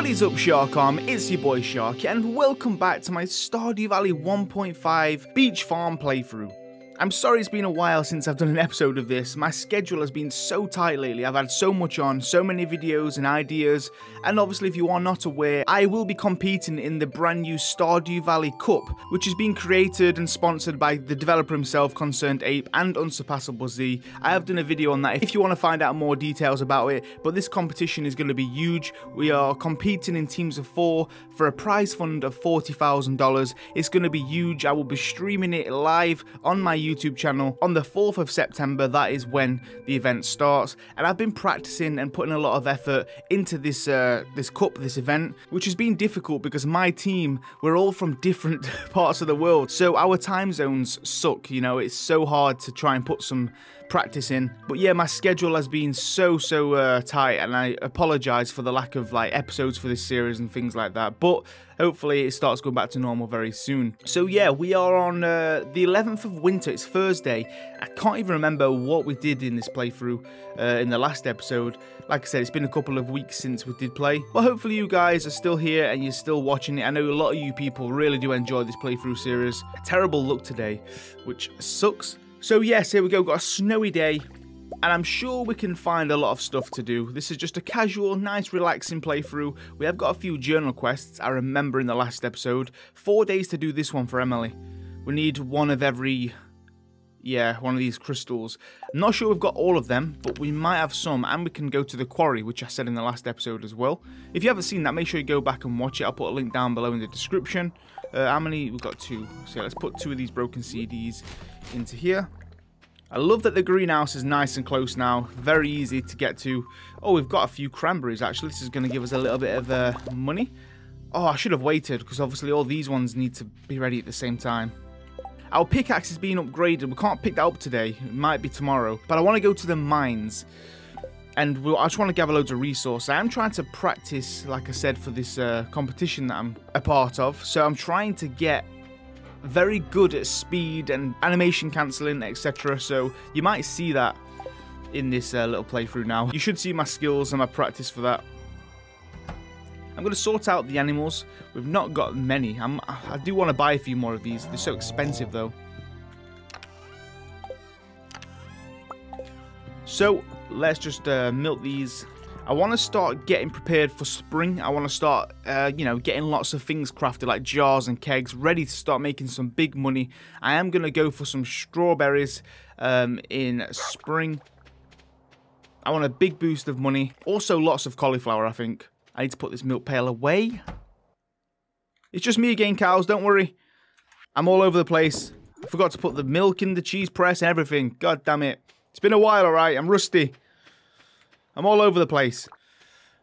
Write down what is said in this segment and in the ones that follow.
What is up, Shark Arm? It's your boy Shark, and welcome back to my Stardew Valley 1.5 Beach Farm playthrough. I'm sorry it's been a while since I've done an episode of this. My schedule has been so tight lately, I've had so much on, so many videos and ideas, and obviously if you are not aware, I will be competing in the brand new Stardew Valley Cup, which has been created and sponsored by the developer himself, Concerned Ape, and Unsurpassable Z. I have done a video on that if you want to find out more details about it, but this competition is going to be huge. We are competing in teams of 4 for a prize fund of $40,000. It's going to be huge. I will be streaming it live on my YouTube channel on the 4th of September, that is when the event starts, and I've been practicing and putting a lot of effort into this event, which has been difficult because my team, we're all from different parts of the world, so our time zones suck, you know, it's so hard to try and put some practice in. But yeah, my schedule has been so tight, and I apologize for the lack of like episodes for this series and things like that, but hopefully it starts going back to normal very soon. So yeah, we are on the 11th of winter, it's Thursday. I can't even remember what we did in this playthrough in the last episode. Like I said, it's been a couple of weeks since we did play. Well, hopefully you guys are still here and you're still watching it. I know a lot of you people really do enjoy this playthrough series. A terrible look today, which sucks. So yes, here we go, got a snowy day. And I'm sure we can find a lot of stuff to do. This is just a casual, nice, relaxing playthrough. We have got a few journal quests, I remember in the last episode. 4 days to do this one for Emily. We need one of these crystals. I'm not sure we've got all of them, but we might have some. And we can go to the quarry, which I said in the last episode as well. If you haven't seen that, make sure you go back and watch it. I'll put a link down below in the description. How many? We've got 2. So let's put 2 of these broken CDs into here. I love that the greenhouse is nice and close now, very easy to get to. Oh, we've got a few cranberries actually, this is going to give us a little bit of money. Oh, I should have waited, because obviously all these ones need to be ready at the same time. Our pickaxe is being upgraded, we can't pick that up today, it might be tomorrow. But I want to go to the mines, and I just want to gather loads of resources. I am trying to practice, like I said, for this competition that I'm a part of, so I'm trying to get very good at speed and animation cancelling, etc. So you might see that in this little playthrough now. You should see my skills and my practice for that. I'm going to sort out the animals. We've not got many. I do want to buy a few more of these. They're so expensive though. So let's just milk these. I want to start getting prepared for spring. I want to start, you know, getting lots of things crafted, like jars and kegs, ready to start making some big money. I am going to go for some strawberries in spring. I want a big boost of money. Also, lots of cauliflower, I think. I need to put this milk pail away. It's just me again, cows. Don't worry. I'm all over the place. I forgot to put the milk in the cheese press and everything. God damn it. It's been a while, all right? I'm rusty. I'm all over the place.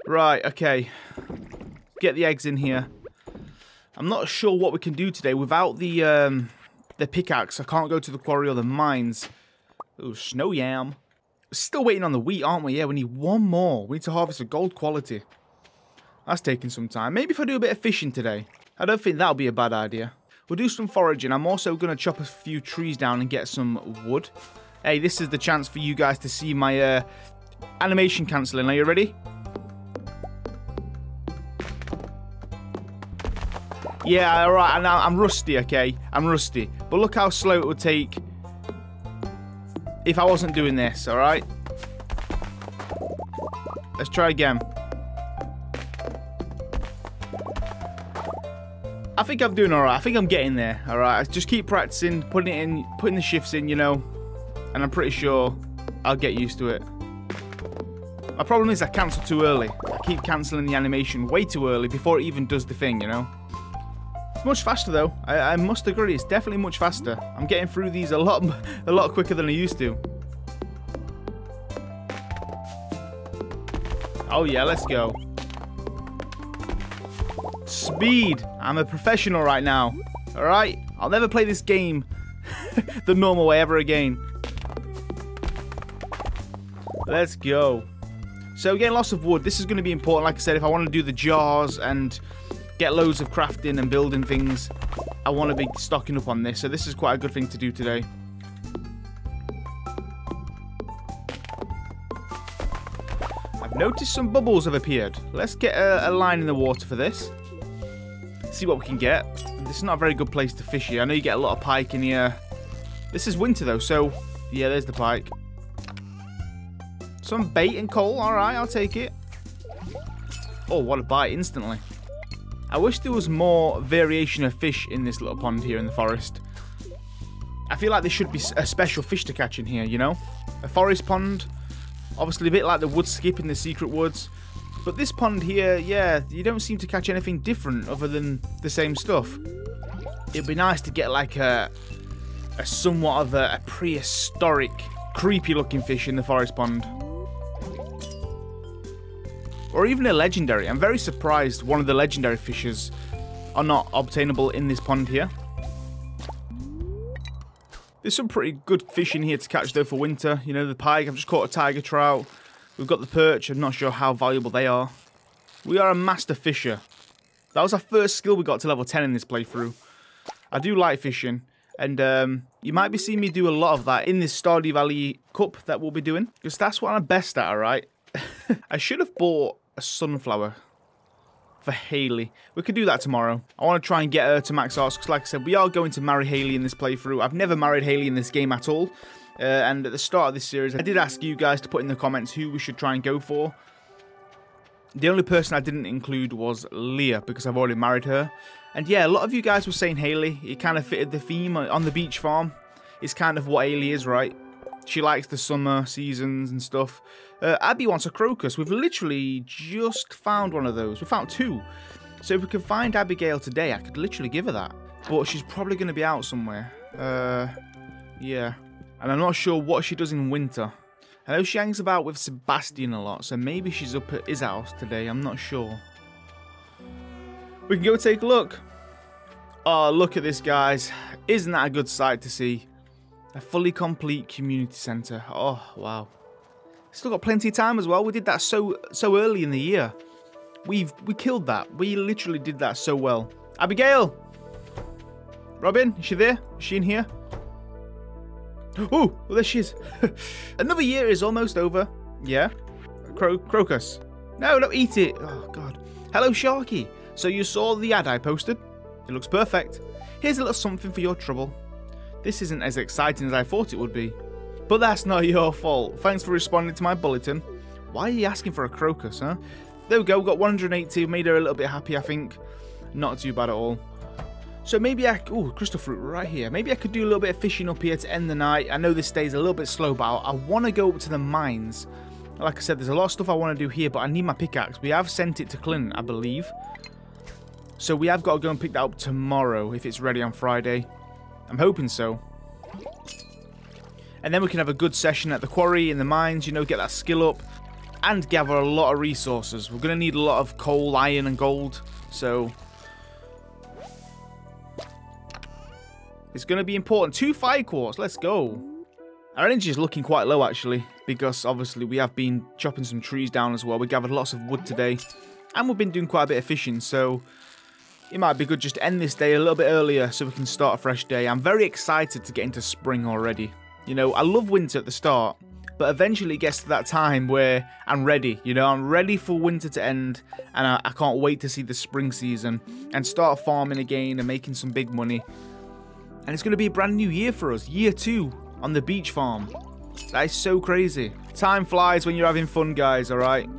Right, okay. Get the eggs in here. I'm not sure what we can do today without the pickaxe. I can't go to the quarry or the mines. Ooh, snow yam. Still waiting on the wheat, aren't we? Yeah, we need one more. We need to harvest a gold quality. That's taking some time. Maybe if I do a bit of fishing today. I don't think that'll be a bad idea. We'll do some foraging. I'm also going to chop a few trees down and get some wood. Hey, this is the chance for you guys to see my... animation cancelling, are you ready? Yeah, alright, I'm rusty, okay? I'm rusty. But look how slow it would take if I wasn't doing this, alright? Let's try again. I think I'm doing alright. I think I'm getting there, alright? Just keep practicing, putting it in, putting the shifts in, you know? And I'm pretty sure I'll get used to it. My problem is I cancel too early. I keep cancelling the animation way too early before it even does the thing, you know? It's much faster though. I must agree, it's definitely much faster. I'm getting through these a lot quicker than I used to. Oh yeah, let's go. Speed! I'm a professional right now. Alright? I'll never play this game the normal way ever again. Let's go. So again, lots of wood. This is going to be important. Like I said, if I want to do the jars and get loads of crafting and building things, I want to be stocking up on this. So this is quite a good thing to do today. I've Notice some bubbles have appeared. Let's get a line in the water for this. See what we can get. This is not a very good place to fish here. I know you get a lot of pike in here. This is winter though, so yeah, there's the pike. Some bait and coal. Alright, I'll take it. Oh, what a bite instantly. I wish there was more variation of fish in this little pond here in the forest. I feel like there should be a special fish to catch in here, you know? A forest pond. Obviously a bit like the wood skip in the Secret Woods. But this pond here, yeah, you don't seem to catch anything different other than the same stuff. It'd be nice to get like a somewhat of a prehistoric, creepy looking fish in the forest pond. Or even a legendary. I'm very surprised one of the legendary fishes are not obtainable in this pond here. There's some pretty good fish in here to catch though for winter. You know, the pike, I've just caught a tiger trout. We've got the perch, I'm not sure how valuable they are. We are a master fisher. That was our first skill we got to level 10 in this playthrough. I do like fishing, and you might be seeing me do a lot of that in this Stardew Valley Cup that we'll be doing, because that's what I'm best at, alright? I should have bought a sunflower for Hayley. We could do that tomorrow. I want to try and get her to max arts, because like I said, we are going to marry Hayley in this playthrough. I've never married Hayley in this game at all. And at the start of this series, I did ask you guys to put in the comments who we should try and go for. The only person I didn't include was Leah, because I've already married her. And yeah, a lot of you guys were saying Hayley. It kind of fitted the theme on the beach farm. It's kind of what Hayley is, right? She likes the summer seasons and stuff. Abby wants a crocus. We've literally just found one of those. We found two. So if we could find Abigail today, I could literally give her that. But she's probably going to be out somewhere. Yeah. And I'm not sure what she does in winter. I know she hangs about with Sebastian a lot. So maybe she's up at his house today. I'm not sure. We can go take a look. Oh, look at this, guys. Isn't that a good sight to see? A fully complete community centre. Oh, wow. Still got plenty of time as well. We did that so early in the year. We killed that. We literally did that so well. Abigail! Robin, is she there? Is she in here? Oh, well, there she is. Another year is almost over. Yeah. Crocus. No, don't eat it. Oh, God. Hello, Sharky. So you saw the ad I posted? It looks perfect. Here's a little something for your trouble. This isn't as exciting as I thought it would be. But that's not your fault. Thanks for responding to my bulletin. Why are you asking for a crocus, huh? There we go, we got 180. Made her a little bit happy, I think. Not too bad at all. So maybe I... Ooh, crystal fruit right here. Maybe I could do a little bit of fishing up here to end the night. I know this day's a little bit slow, but I want to go up to the mines. Like I said, there's a lot of stuff I want to do here, but I need my pickaxe. We have sent it to Clint, I believe. So we have got to go and pick that up tomorrow, if it's ready on Friday. I'm hoping so. And then we can have a good session at the quarry, in the mines, you know, get that skill up. And gather a lot of resources. We're going to need a lot of coal, iron and gold. So, it's going to be important. 2 fire quartz, let's go. Our energy is looking quite low actually. Because obviously we have been chopping some trees down as well. We gathered lots of wood today. And we've been doing quite a bit of fishing, so... It might be good just to end this day a little bit earlier so we can start a fresh day. I'm very excited to get into spring already. You know, I love winter at the start, but eventually it gets to that time where I'm ready. You know, I'm ready for winter to end, and I can't wait to see the spring season and start farming again and making some big money. And it's going to be a brand new year for us, year 2 on the beach farm. That is so crazy. Time flies when you're having fun, guys, all right?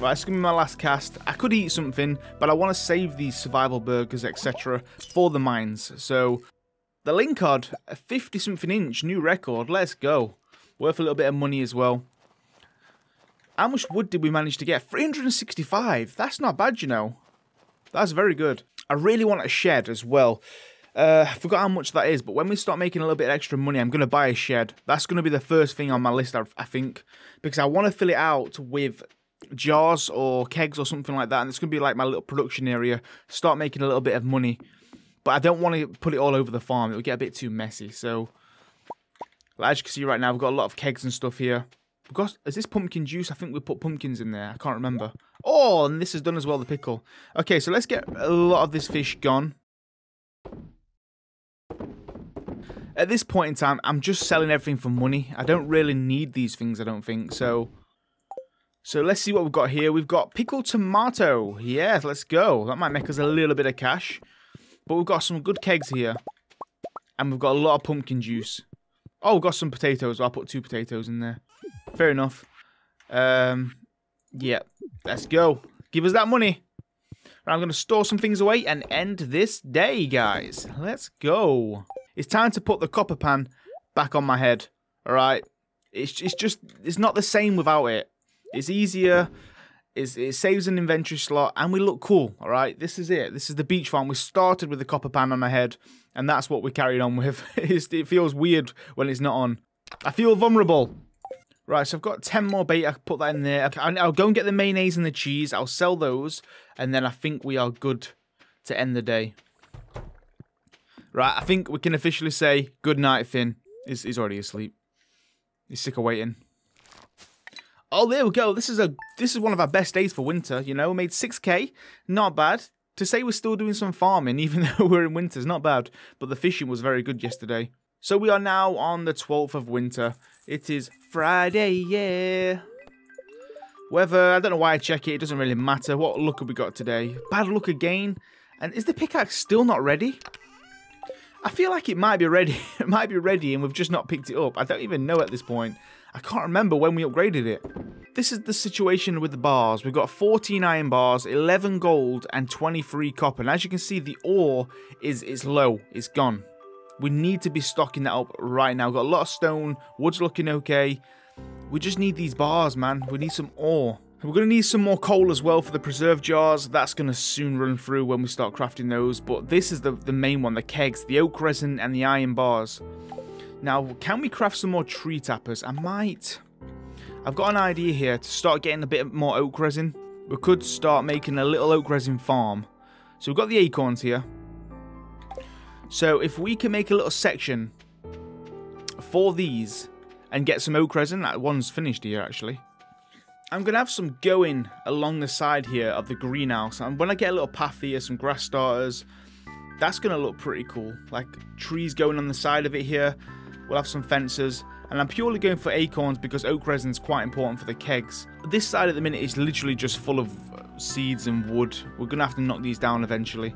Right, it's going to be my last cast. I could eat something, but I want to save these survival burgers, etc. for the mines. So, the Linkard, a 50-something inch, new record. Let's go. Worth a little bit of money as well. How much wood did we manage to get? 365. That's not bad, you know. That's very good. I really want a shed as well. I forgot how much that is, but when we start making a little bit extra money, I'm going to buy a shed. That's going to be the first thing on my list, I think. Because I want to fill it out with... jars or kegs or something like that, and it's going to be like my little production area. Start making a little bit of money, but I don't want to put it all over the farm. It'll get a bit too messy. So, as you can see right now, we've got a lot of kegs and stuff here. We've got, is this pumpkin juice? I think we put pumpkins in there. I can't remember. Oh, and this is done as well, the pickle. Okay, so let's get a lot of this fish gone. At this point in time, I'm just selling everything for money. I don't really need these things, I don't think, so... So let's see what we've got here. We've got pickled tomato. Yes, let's go. That might make us a little bit of cash. But we've got some good kegs here. And we've got a lot of pumpkin juice. Oh, we've got some potatoes. I'll put 2 potatoes in there. Fair enough. Yeah, let's go. Give us that money. I'm going to store some things away and end this day, guys. Let's go. It's time to put the copper pan back on my head. All right. It's not the same without it. It's easier. It saves an inventory slot, and we look cool, all right? This is it. This is the beach farm. We started with the copper pan on my head, and that's what we carried on with. It feels weird when it's not on. I feel vulnerable. Right, so I've got 10 more bait. I can put that in there. I'll go and get the mayonnaise and the cheese. I'll sell those, and then I think we are good to end the day. Right, I think we can officially say good night, Finn. He's already asleep. He's sick of waiting. Oh, there we go. This is one of our best days for winter, you know. We made 6k. Not bad. To say we're still doing some farming, even though we're in winter, is not bad. But the fishing was very good yesterday. So we are now on the 12th of winter. It is Friday, yeah. Weather, I don't know why I check it. It doesn't really matter. What luck have we got today? Bad luck again. And is the pickaxe still not ready? I feel like it might be ready. It might be ready and we've just not picked it up. I don't even know at this point. I can't remember when we upgraded it. This is the situation with the bars. We've got 14 iron bars, 11 gold, and 23 copper. And as you can see, the ore is low. It's gone. We need to be stocking that up right now. We've got a lot of stone. Wood's looking okay. We just need these bars, man. We need some ore. We're going to need some more coal as well for the preserve jars. That's going to soon run through when we start crafting those. But this is the main one, the kegs, the oak resin and the iron bars. Now, can we craft some more tree tappers? I might. I've got an idea here to start getting a bit more oak resin. We could start making a little oak resin farm. So we've got the acorns here. So if we can make a little section for these and get some oak resin, that one's finished here actually. I'm going to have some going along the side here of the greenhouse. And when I get a little path here, some grass starters, that's going to look pretty cool. Like trees going on the side of it here. We'll have some fences. And I'm purely going for acorns because oak resin is quite important for the kegs. This side at the minute is literally just full of seeds and wood. We're going to have to knock these down eventually.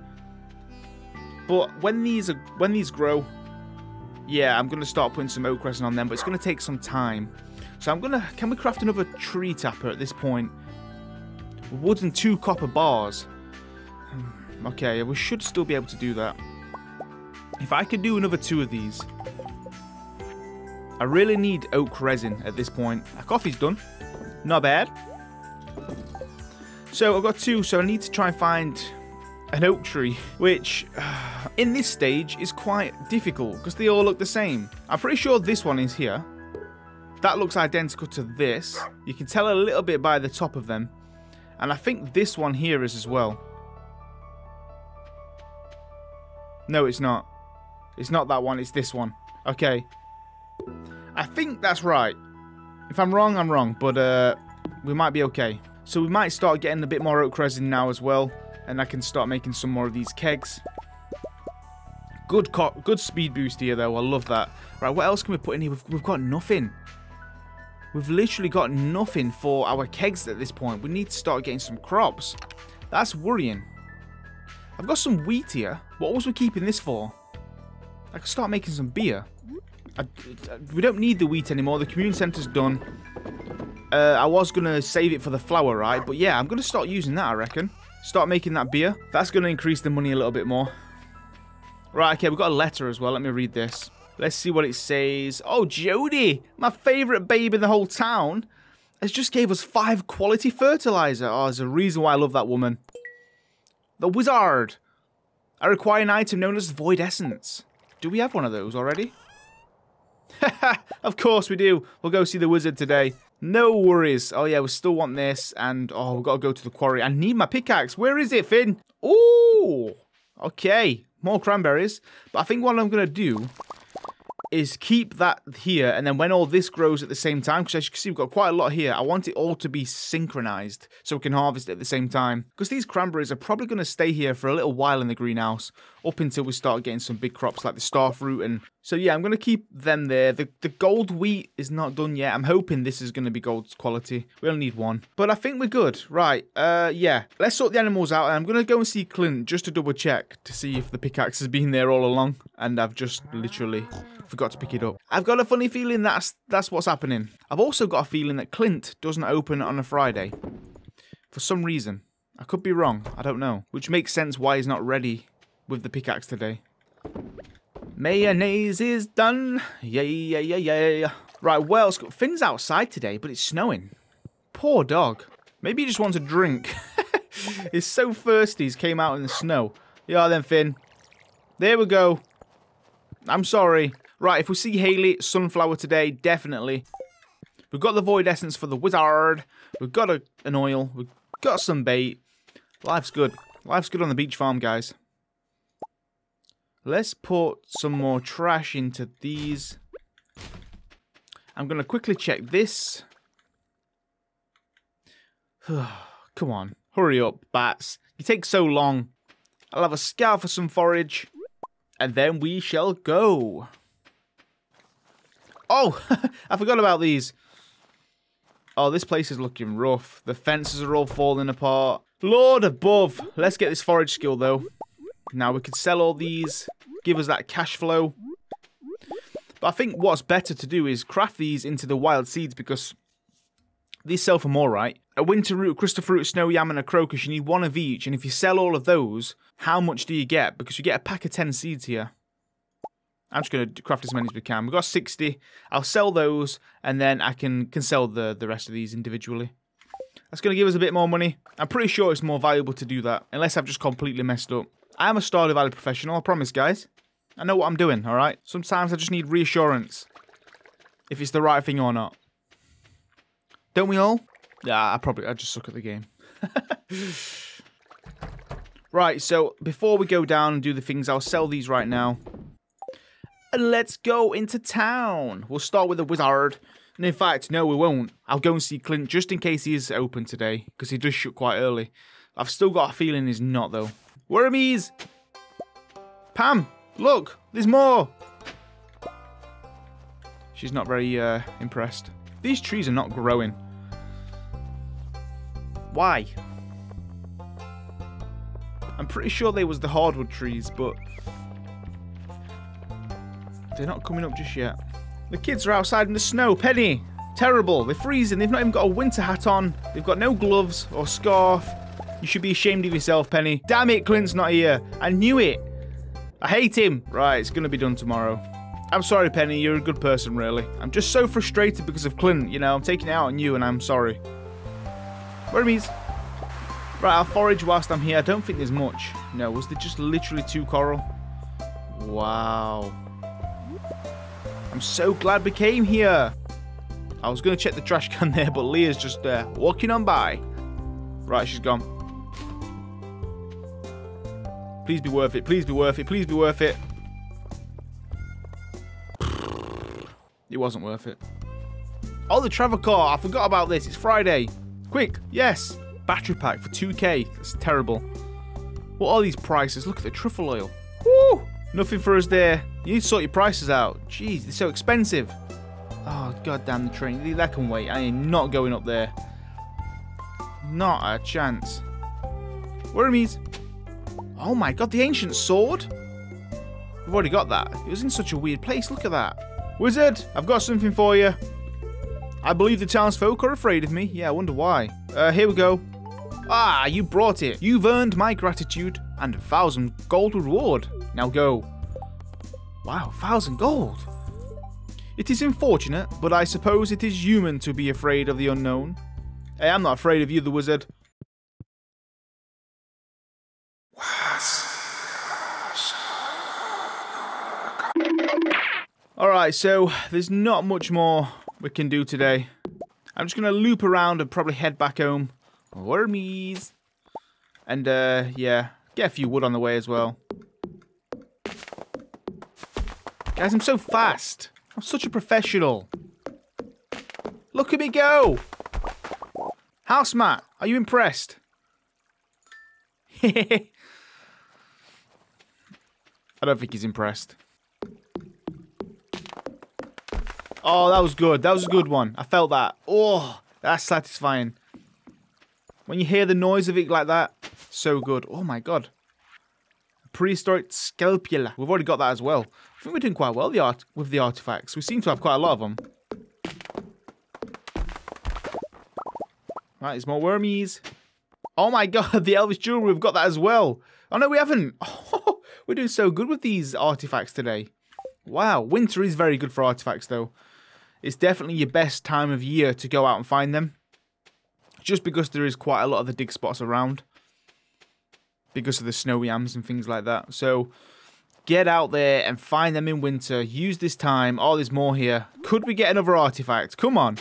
But when these grow, yeah, I'm going to start putting some oak resin on them. But it's going to take some time. So can we craft another tree tapper at this point? Wood and 2 copper bars. Okay, we should still be able to do that. If I could do another 2 of these. I really need oak resin at this point. Our coffee's done. Not bad. So I've got 2, so I need to try and find an oak tree, which in this stage is quite difficult because they all look the same. I'm pretty sure this one is here. That looks identical to this. You can tell a little bit by the top of them. And I think this one here is as well. No, it's not. It's not that one. It's this one. Okay. I think that's right. If I'm wrong, I'm wrong. But we might be okay. So we might start getting a bit more oak resin now as well. And I can start making some more of these kegs. Good speed boost here, though. I love that. Right, what else can we put in here? We've got nothing. We've literally got nothing for our kegs at this point. We need to start getting some crops. That's worrying. I've got some wheat here. What was we keeping this for? I could start making some beer. We don't need the wheat anymore. The community centre's done. I was going to save it for the flour, right? But yeah, I'm going to start using that, I reckon. Start making that beer. That's going to increase the money a little bit more. Right, okay, we've got a letter as well. Let me read this. Let's see what it says. Oh, Jody, my favourite babe in the whole town, has just gave us 5 quality fertiliser. Oh, there's a reason why I love that woman. The wizard. I require an item known as Void Essence. Do we have one of those already? Of course we do. We'll go see the wizard today. No worries. Oh, yeah, we still want this. And, oh, we've got to go to the quarry. I need my pickaxe. Where is it, Finn? Ooh, okay. More cranberries. But I think what I'm going to do is keep that here, and then when all this grows at the same time, because as you can see, we've got quite a lot here, I want it all to be synchronized so we can harvest it at the same time. Because these cranberries are probably going to stay here for a little while in the greenhouse, up until we start getting some big crops like the starfruit. And so yeah, I'm going to keep them there. The gold wheat is not done yet. I'm hoping this is going to be gold quality. We only need one, but I think we're good. Right, yeah, let's sort the animals out, and I'm going to go and see Clint just to double check to see if the pickaxe has been there all along, and I've just literally forgot to pick it up. I've got a funny feeling that's what's happening. I've also got a feeling that Clint doesn't open on a Friday for some reason. I could be wrong, I don't know, which makes sense why he's not ready with the pickaxe today. Mayonnaise is done. Yeah, yeah, yeah, yeah. Right, well, Finn's outside today, but it's snowing. Poor dog. Maybe he just wants a drink. He's so thirsty he's came out in the snow. Yeah, then, Finn. There we go. I'm sorry. Right, if we see Haley, sunflower today, definitely. We've got the void essence for the wizard. We've got an oil. We've got some bait. Life's good. Life's good on the beach farm, guys. Let's put some more trash into these. I'm going to quickly check this. Come on. Hurry up, bats. You take so long. I'll have a scour for some forage. And then we shall go. Oh, I forgot about these. Oh, this place is looking rough. The fences are all falling apart. Lord above. Let's get this forage skill, though. Now, we could sell all these, give us that cash flow. But I think what's better to do is craft these into the wild seeds, because these sell for more, right? A winter root, a crystal fruit, snow yam, and a crocus, you need one of each. And if you sell all of those, how much do you get? Because you get a pack of 10 seeds here. I'm just going to craft as many as we can. We've got 60. I'll sell those, and then I can sell the rest of these individually. That's going to give us a bit more money. I'm pretty sure it's more valuable to do that, unless I've just completely messed up. I am a Stardew Valley professional, I promise, guys. I know what I'm doing, all right? Sometimes I just need reassurance if it's the right thing or not. Don't we all? Yeah, I just suck at the game. Right, so before we go down and do the things, I'll sell these right now. And let's go into town. We'll start with the wizard. And in fact, no, we won't. I'll go and see Clint just in case he is open today, because he does shut quite early. I've still got a feeling he's not, though. Wormies! Pam, look, there's more! She's not very impressed. These trees are not growing. Why? I'm pretty sure they was the hardwood trees, but they're not coming up just yet. The kids are outside in the snow. Penny! Terrible. They're freezing. They've not even got a winter hat on. They've got no gloves or scarf. You should be ashamed of yourself, Penny. Damn it, Clint's not here. I knew it. I hate him. Right, it's going to be done tomorrow. I'm sorry, Penny. You're a good person, really. I'm just so frustrated because of Clint. You know, I'm taking it out on you, and I'm sorry. Wormies. Right, I'll forage whilst I'm here. I don't think there's much. No, was there just literally 2 coral? Wow. I'm so glad we came here. I was going to check the trash can there, but Leah's just walking on by. Right, she's gone. Please be worth it, please be worth it, please be worth it. It wasn't worth it. Oh, the travel car. I forgot about this. It's Friday. Quick, yes. Battery pack for 2k. That's terrible. What are these prices? Look at the truffle oil. Woo! Nothing for us there. You need to sort your prices out. Jeez, they're so expensive. Oh, goddamn the train. That can wait. I am not going up there. Not a chance. Wormies. Oh my god, the ancient sword? We've already got that. It was in such a weird place. Look at that. Wizard, I've got something for you. I believe the townsfolk are afraid of me. Yeah, I wonder why. Here we go. Ah, you brought it. You've earned my gratitude and 1,000 gold reward. Now go. Wow, 1,000 gold. It is unfortunate, but I suppose it is human to be afraid of the unknown. Hey, I'm not afraid of you, the wizard. Alright, so there's not much more we can do today. I'm just going to loop around and probably head back home. Wormies. And, yeah, get a few wood on the way as well. Guys, I'm so fast. I'm such a professional. Look at me go. House Matt, are you impressed? I don't think he's impressed. Oh, that was good. That was a good one. I felt that. Oh, that's satisfying. When you hear the noise of it like that, so good. Oh my god. Prehistoric scapula. We've already got that as well. I think we're doing quite well with the artifacts. We seem to have quite a lot of them. Right, it's more wormies. Oh my god, the Elvis jewelry. We've got that as well. Oh no, we haven't. Oh, we're doing so good with these artifacts today. Wow, winter is very good for artifacts though. It's definitely your best time of year to go out and find them. Just because there is quite a lot of the dig spots around. Because of the snow yams and things like that. So, get out there and find them in winter. Use this time. Oh, there's more here. Could we get another artifact? Come on.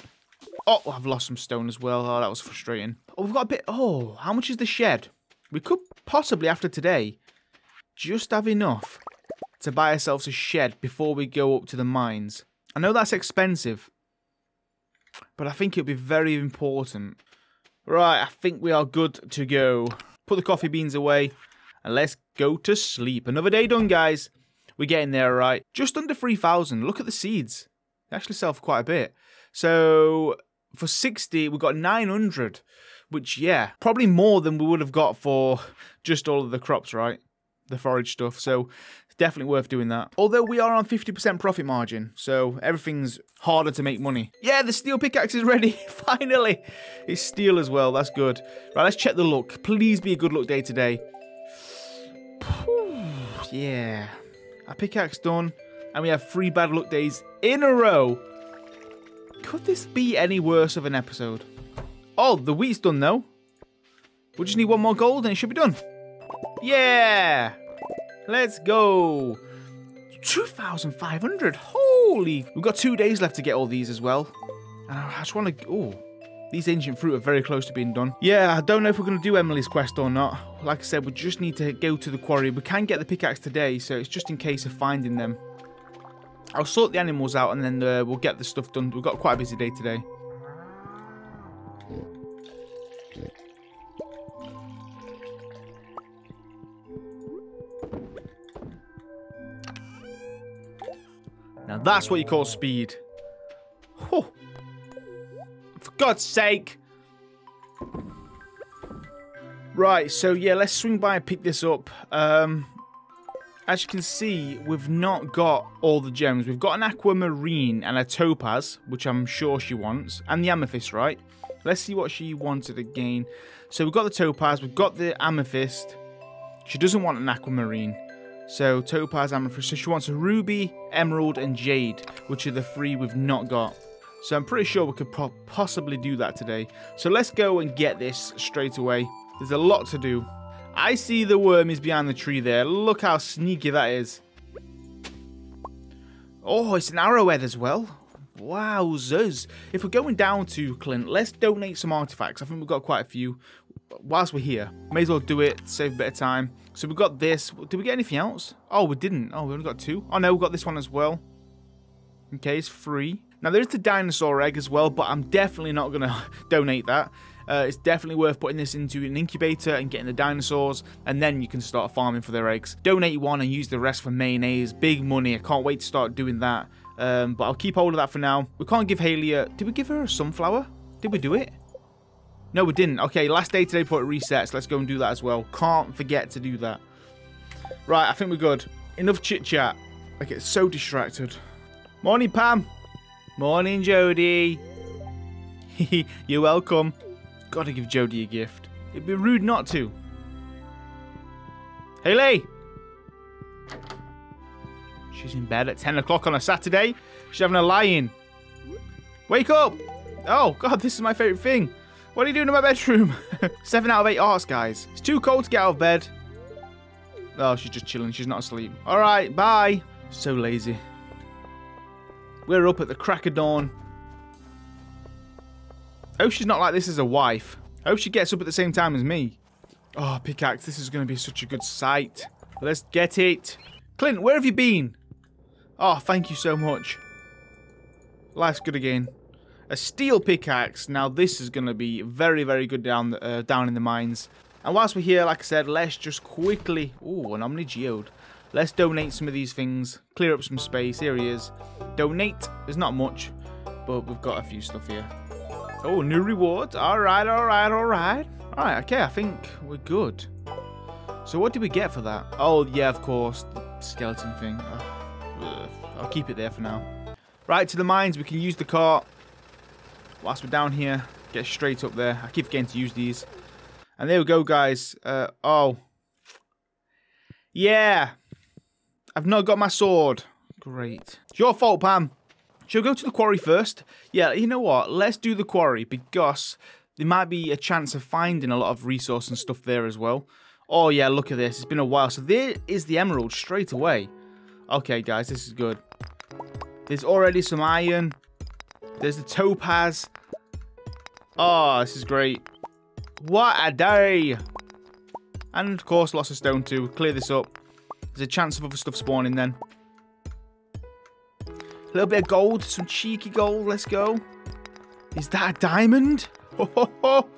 Oh, I've lost some stone as well. Oh, that was frustrating. Oh, we've got a bit... Oh, how much is the shed? We could possibly, after today, just have enough to buy ourselves a shed before we go up to the mines. I know that's expensive, but I think it'll be very important. Right, I think we are good to go. Put the coffee beans away, and let's go to sleep. Another day done, guys. We're getting there, right? Just under 3,000. Look at the seeds. They actually sell for quite a bit. So, for 60, we got 900, which, yeah, probably more than we would have got for just all of the crops, right? The forage stuff, so definitely worth doing that. Although we are on 50% profit margin, so everything's harder to make money. Yeah, the steel pickaxe is ready, finally. It's steel as well, that's good. Right, let's check the luck. Please be a good luck day today. Yeah, our pickaxe done, and we have 3 bad luck days in a row. Could this be any worse of an episode? Oh, the wheat's done though. We just need 1 more gold and it should be done. Yeah! Let's go! 2,500! Holy! We've got 2 days left to get all these as well. And I just want to... Oh, these ancient fruit are very close to being done. Yeah, I don't know if we're going to do Emily's quest or not. Like I said, we just need to go to the quarry. We can get the pickaxe today, so it's just in case of finding them. I'll sort the animals out and then we'll get the stuff done. We've got quite a busy day today. Now that's what you call speed. Oh. For God's sake. Right, so yeah, let's swing by and pick this up. As you can see, we've not got all the gems. We've got an aquamarine and a topaz, which I'm sure she wants. And the amethyst, right? Let's see what she wanted again. So we've got the topaz, we've got the amethyst. She doesn't want an aquamarine. So, topaz, amethyst. So, she wants a ruby, emerald, and jade, which are the 3 we've not got. So, I'm pretty sure we could possibly do that today. So, let's go and get this straight away. There's a lot to do. I see the worm is behind the tree there. Look how sneaky that is. Oh, it's an arrowhead as well. Wowzers. If we're going down to Clint, let's donate some artifacts. I think we've got quite a few. Whilst we're here, may as well do it, save a bit of time. So we got this. Did we get anything else? Oh, we didn't. Oh, we only got 2. Oh no, we got this one as well. Okay, it's free. Now there's the dinosaur egg as well, but I'm definitely not gonna donate that. It's definitely worth putting this into an incubator and getting the dinosaurs, and then you can start farming for their eggs. Donate 1 and use the rest for mayonnaise. Big money. I can't wait to start doing that. But I'll keep hold of that for now. We can't give Haley a... Did we give her a sunflower? Did we do it? No, we didn't. Okay, last day today before it resets. Let's go and do that as well. Can't forget to do that. Right, I think we're good. Enough chit-chat. I get so distracted. Morning, Pam. Morning, Jodie. You're welcome. Gotta give Jodie a gift. It'd be rude not to. Haley! She's in bed at 10 o'clock on a Saturday. She's having a lie-in. Wake up! Oh, God, this is my favourite thing. What are you doing in my bedroom? 7 out of 8 arts, guys. It's too cold to get out of bed. Oh, she's just chilling. She's not asleep. All right, bye. So lazy. We're up at the crack of dawn. Hope she's not like this as a wife. Hope she gets up at the same time as me. Oh, pickaxe. This is going to be such a good sight. Let's get it. Clint, where have you been? Oh, thank you so much. Life's good again. A steel pickaxe. Now this is going to be very, very good down in the mines. And whilst we're here, like I said, let's just quickly... Ooh, an Omni Geode. Let's donate some of these things. Clear up some space. Here he is. Donate. There's not much, but we've got a few stuff here. Oh, new rewards. Alright, alright, alright. Alright, okay, I think we're good. So what did we get for that? Oh, yeah, of course. The skeleton thing. Oh, I'll keep it there for now. Right, to the mines. We can use the cart. Whilst we're down here, get straight up there. I keep forgetting to use these. And there we go, guys. Oh. Yeah. I've not got my sword. Great. It's your fault, Pam. Shall we go to the quarry first? Yeah, you know what? Let's do the quarry because there might be a chance of finding a lot of resource and stuff there as well. Oh, yeah, look at this. It's been a while. So there is the emerald straight away. Okay, guys, this is good. There's already some iron. There's the topaz. Oh, this is great. What a day. And, of course, lots of stone too. Clear this up. There's a chance of other stuff spawning then. A little bit of gold, some cheeky gold, let's go. Is that a diamond? Ho, ho, ho.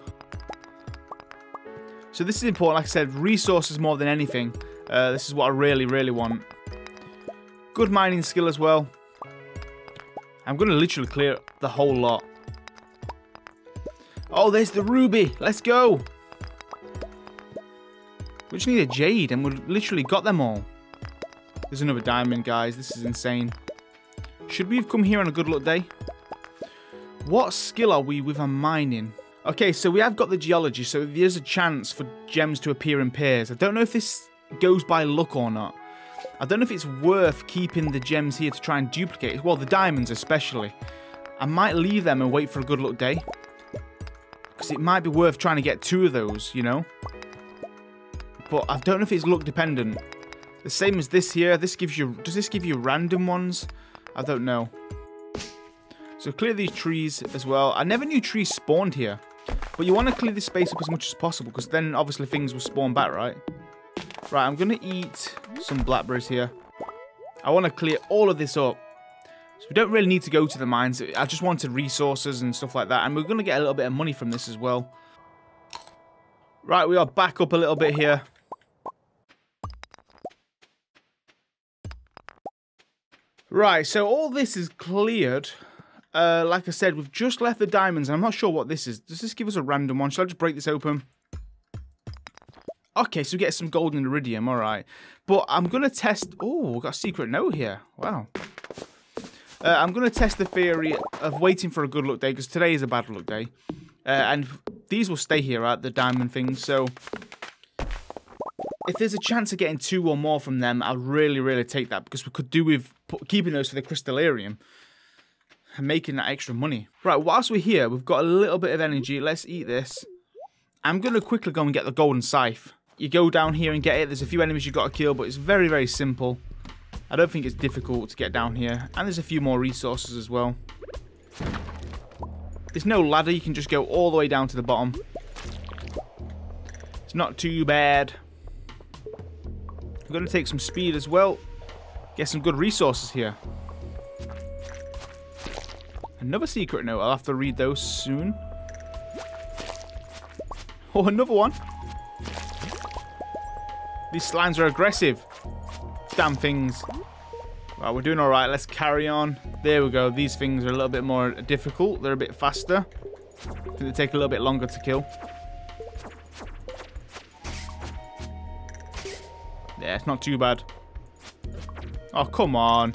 So this is important, like I said, resources more than anything. This is what I really, really want. Good mining skill as well. I'm going to literally clear the whole lot. Oh, there's the ruby, let's go. We just need a jade and we've literally got them all. There's another diamond, guys, this is insane. Should we have come here on a good luck day? What skill are we with our mining? Okay, so we have got the geology, so there's a chance for gems to appear in pairs. I don't know if this goes by luck or not. I don't know if it's worth keeping the gems here to try and duplicate. Well, the diamonds especially. I might leave them and wait for a good luck day. Because it might be worth trying to get two of those, you know? But I don't know if it's luck dependent. The same as this here. This gives you... Does this give you random ones? I don't know. So clear these trees as well. I never knew trees spawned here. But you want to clear this space up as much as possible because then obviously things will spawn back, right? Right, I'm going to eat some blackberries here. I want to clear all of this up. So we don't really need to go to the mines. I just wanted resources and stuff like that. And we're going to get a little bit of money from this as well. Right, we are back up a little bit here. Right, so all this is cleared. Like I said, we've just left the diamonds. And I'm not sure what this is. Does this give us a random one? Shall I just break this open? Okay, so we get some gold and iridium. All right. But I'm going to test... Oh, we've got a secret note here. Wow. I'm going to test the theory of waiting for a good luck day, because today is a bad luck day. And these will stay here, right? The diamond things. So if there's a chance of getting two or more from them, I'll really, really take that, because we could do with keeping those for the crystallarium and making that extra money. Right, whilst we're here, we've got a little bit of energy. Let's eat this. I'm going to quickly go and get the golden scythe. You go down here and get it. There's a few enemies you've got to kill, but it's very, very simple. I don't think it's difficult to get down here. And there's a few more resources as well. There's no ladder. You can just go all the way down to the bottom. It's not too bad. I'm going to take some speed as well. Get some good resources here. Another secret note. I'll have to read those soon. Oh, another one. These slimes are aggressive. Damn things. Right, we're doing all right. Let's carry on. There we go. These things are a little bit more difficult. They're a bit faster. They take a little bit longer to kill. Yeah, it's not too bad. Oh, come on.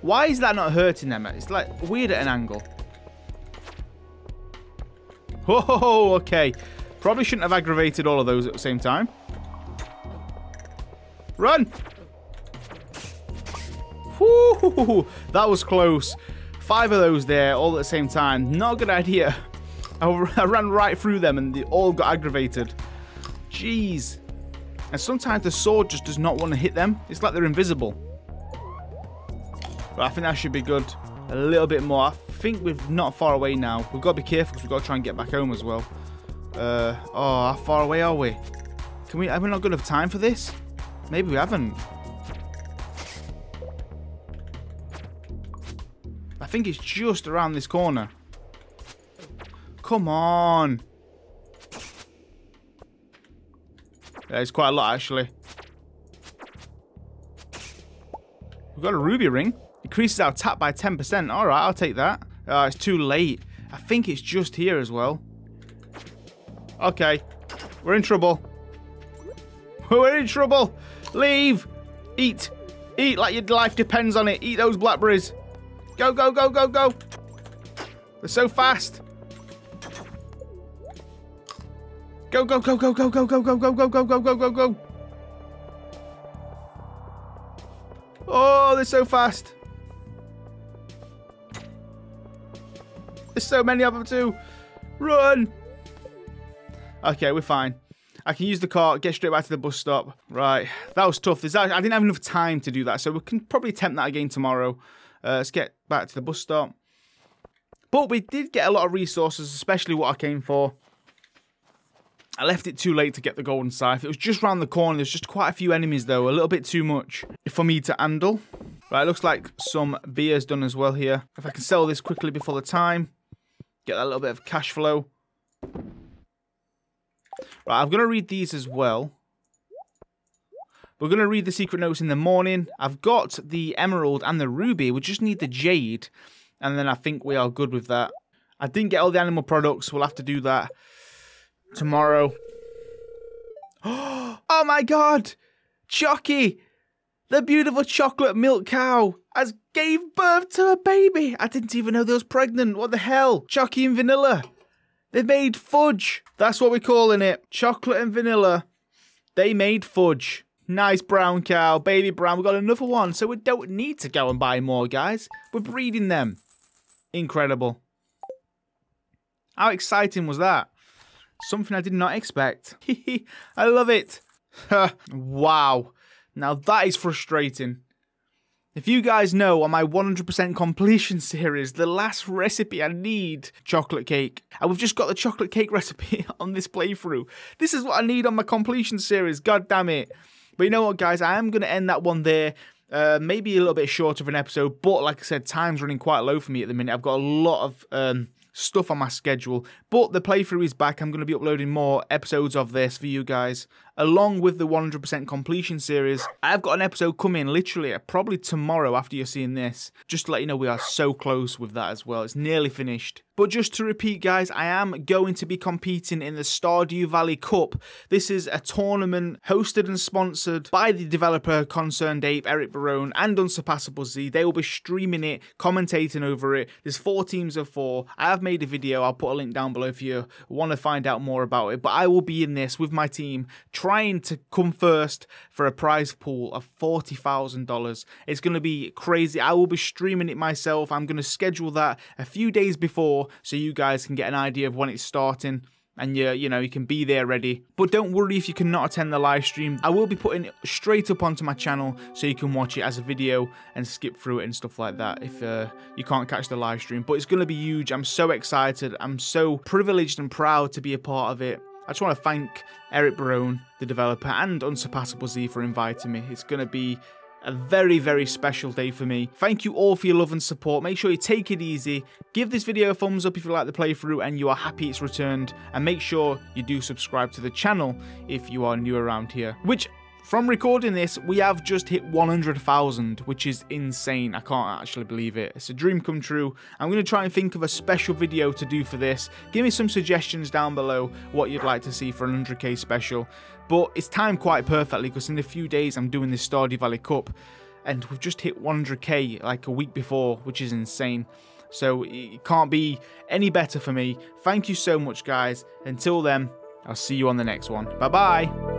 Why is that not hurting them? It's, like, weird at an angle. Oh, okay. Probably shouldn't have aggravated all of those at the same time. Run! Woo! That was close. 5 of those there, all at the same time. Not a good idea. I ran right through them and they all got aggravated. Jeez. And sometimes the sword just does not want to hit them. It's like they're invisible. But I think that should be good. A little bit more. I think we're not far away now. We've got to be careful because we've got to try and get back home as well. Oh, how far away are we? Have we not got enough time for this? Maybe we haven't. think it's just around this corner. Come on. Yeah, it's quite a lot, actually. We've got a ruby ring. Increases our tap by 10%. All right, I'll take that. It's too late. I think it's just here as well. Okay. We're in trouble. We're in trouble. Leave. Eat. Eat like your life depends on it. Eat those blackberries. Go, go, go, go, go. They're so fast. Go, go, go, go, go, go, go, go, go, go, go, go, go, go, go. Oh, they're so fast. There's so many of them too. Run. Okay, we're fine. I can use the cart, get straight back to the bus stop. Right, that was tough. I didn't have enough time to do that, so we can probably attempt that again tomorrow. Let's get back to the bus stop. But we did get a lot of resources, especially what I came for. I left it too late to get the golden scythe. It was just round the corner. There's just quite a few enemies, though. A little bit too much for me to handle. Right, looks like some beer's done as well here. If I can sell this quickly before the time. Get that little bit of cash flow. Right, I'm going to read these as well. We're going to read the secret notes in the morning. I've got the emerald and the ruby. We just need the jade. And then I think we are good with that. I didn't get all the animal products. We'll have to do that tomorrow. Oh my god! Chucky! The beautiful chocolate milk cow has gave birth to a baby! I didn't even know they was pregnant. What the hell? Chucky and Vanilla. They made fudge. That's what we're calling it. Chocolate and vanilla. They made fudge. Nice brown cow. Baby brown. We've got another one, so we don't need to go and buy more, guys. We're breeding them. Incredible. How exciting was that? Something I did not expect. I love it. Wow. Now that is frustrating. If you guys know, on my 100% completion series, the last recipe I need, chocolate cake. And we've just got the chocolate cake recipe on this playthrough. This is what I need on my completion series, god damn it. But you know what, guys, I am going to end that one there. Maybe a little bit shorter of an episode, but like I said, time's running quite low for me at the minute. I've got a lot of stuff on my schedule. But the playthrough is back. I'm going to be uploading more episodes of this for you guys, along with the 100% completion series. I've got an episode coming literally probably tomorrow after you're seeing this. Just to let you know, we are so close with that as well. It's nearly finished. But just to repeat, guys, I am going to be competing in the Stardew Valley Cup. This is a tournament hosted and sponsored by the developer Concerned Ape, Eric Barone, and Unsurpassable Z. They will be streaming it, commentating over it. There's 4 teams of 4. I have made a video. I'll put a link down below if you want to find out more about it. But I will be in this with my team, trying to come first for a prize pool of $40,000. It's going to be crazy. I will be streaming it myself. I'm going to schedule that a few days before so you guys can get an idea of when it's starting and you know, you can be there ready. But don't worry if you cannot attend the live stream. I will be putting it straight up onto my channel so you can watch it as a video and skip through it and stuff like that if you can't catch the live stream. But it's going to be huge. I'm so excited. I'm so privileged and proud to be a part of it. I just want to thank Eric Barone, the developer, and Unsurpassable Z for inviting me. It's going to be a very, very special day for me. Thank you all for your love and support. Make sure you take it easy. Give this video a thumbs up if you like the playthrough and you are happy it's returned. And make sure you do subscribe to the channel if you are new around here. Which, from recording this, we have just hit 100,000, which is insane. I can't actually believe it. It's a dream come true. I'm going to try and think of a special video to do for this. Give me some suggestions down below what you'd like to see for an 100k special. But it's timed quite perfectly because in a few days I'm doing this Stardew Valley Cup. And we've just hit 100k like a week before, which is insane. So it can't be any better for me. Thank you so much, guys. Until then, I'll see you on the next one. Bye-bye.